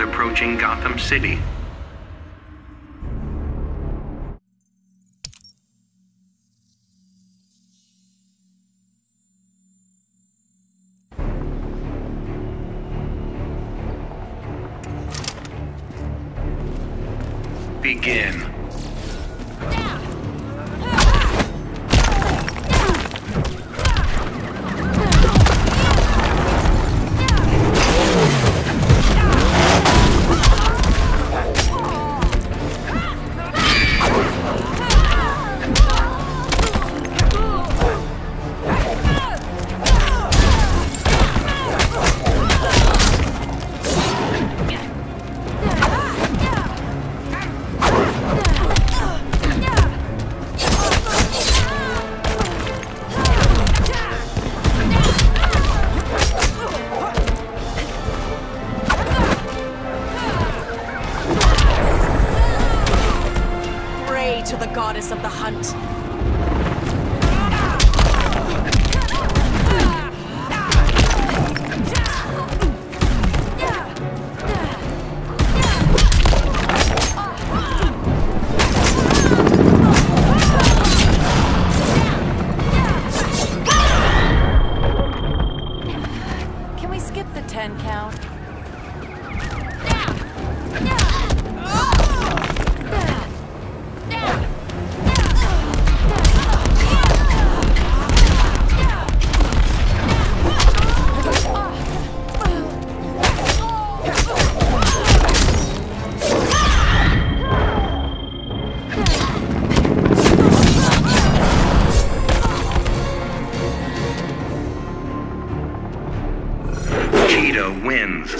is approaching Gotham City. Begin. To the goddess of the hunt. Can we skip the 10 count? Wins.